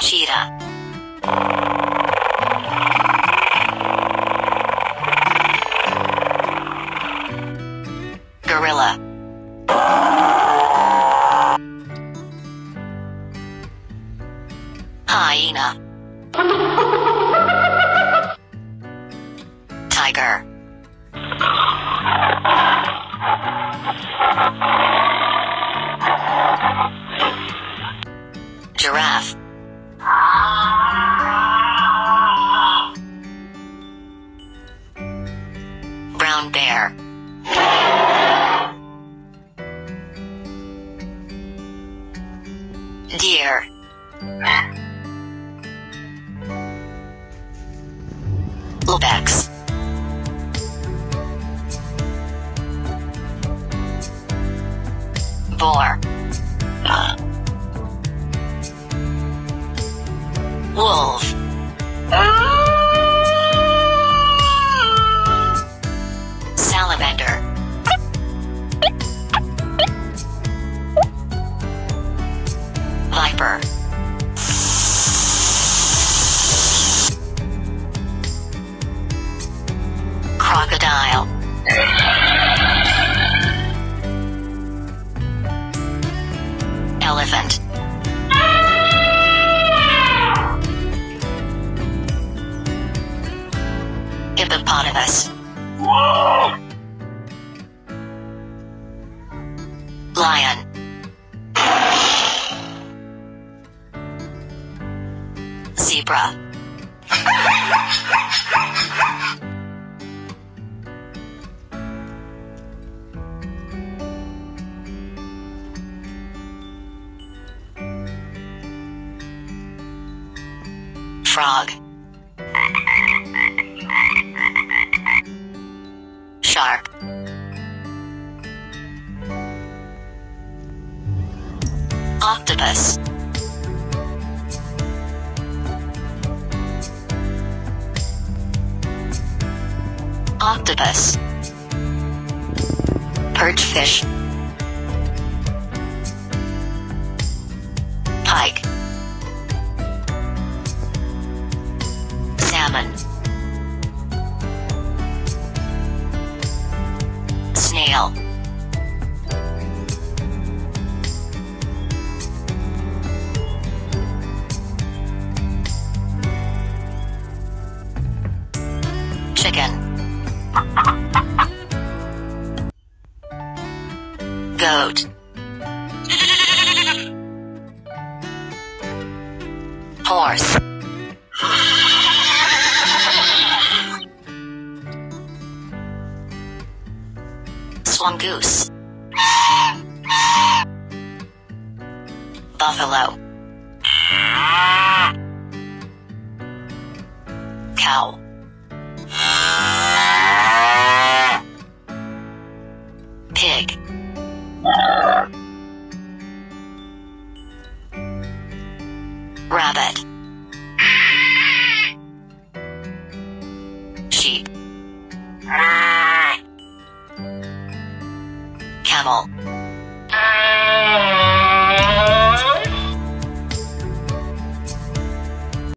Tira. Gorilla. Hyena. Tiger. Giraffe. Brown bear. Deer. Ibex. Boar. Wolf. Salamander. Viper. Crocodile. Elephant. Hippopotamus. Whoa. Lion. Zebra. Frog. Shark. Octopus. Octopus. Perchfish. Pike. Salmon. Snail. Chicken. Goat. Horse. Swan goose. Buffalo. Cow. Pig. Rabbit. Sheep. Camel.